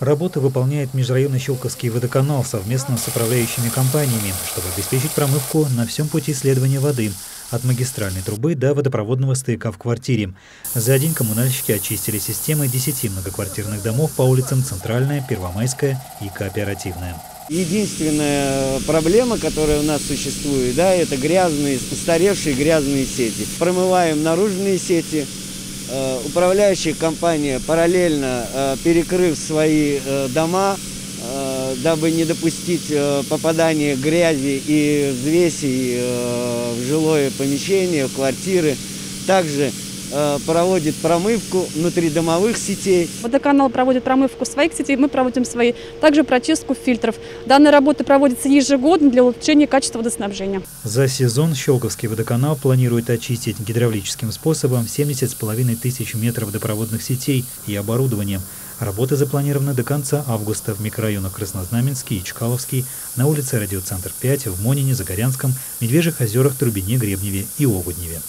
Работы выполняет Межрайонный Щёлковский водоканал совместно с управляющими компаниями, чтобы обеспечить промывку на всем пути следования воды от магистральной трубы до водопроводного стояка в квартире. За день коммунальщики очистили системы 10 многоквартирных домов по улицам Центральная, Первомайская и Кооперативная. Единственная проблема, которая у нас существует, это постаревшие грязные сети. Промываем наружные сети. Управляющая компания, параллельно перекрыв свои дома, дабы не допустить попадания грязи и взвесей в жилое помещение, в квартиры, также проводит промывку внутридомовых сетей. Водоканал проводит промывку своих сетей, мы проводим свои, также прочистку фильтров. Данная работа проводится ежегодно для улучшения качества водоснабжения. За сезон Щёлковский водоканал планирует очистить гидравлическим способом 70,5 тысяч метров водопроводных сетей и оборудования. Работы запланированы до конца августа в микрорайонах Краснознаменский и Чкаловский, на улице Радиоцентр 5, в Монине, Загорянском, Медвежьих озерах, Трубине, Гребневе и Огудневе.